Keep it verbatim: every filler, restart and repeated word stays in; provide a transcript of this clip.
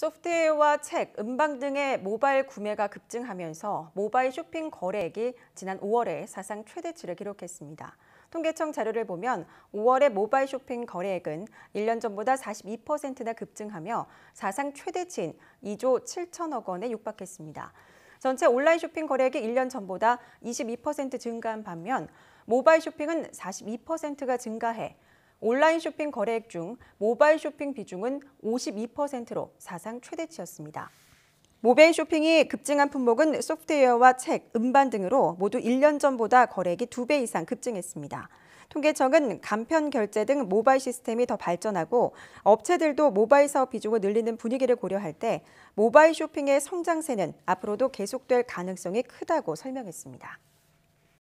소프트웨어와 책, 음반 등의 모바일 구매가 급증하면서 모바일 쇼핑 거래액이 지난 오월에 사상 최대치를 기록했습니다. 통계청 자료를 보면 오월의 모바일 쇼핑 거래액은 일 년 전보다 사십이 퍼센트나 급증하며 사상 최대치인 이조 칠천억 원에 육박했습니다. 전체 온라인 쇼핑 거래액이 일 년 전보다 이십이 퍼센트 증가한 반면 모바일 쇼핑은 사십이 퍼센트가 증가해 온라인 쇼핑 거래액 중 모바일 쇼핑 비중은 오십이 퍼센트로 사상 최대치였습니다. 모바일 쇼핑이 급증한 품목은 소프트웨어와 책, 음반 등으로 모두 일 년 전보다 거래액이 두 배 이상 급증했습니다. 통계청은 간편 결제 등 모바일 시스템이 더 발전하고 업체들도 모바일 사업 비중을 늘리는 분위기를 고려할 때 모바일 쇼핑의 성장세는 앞으로도 계속될 가능성이 크다고 설명했습니다.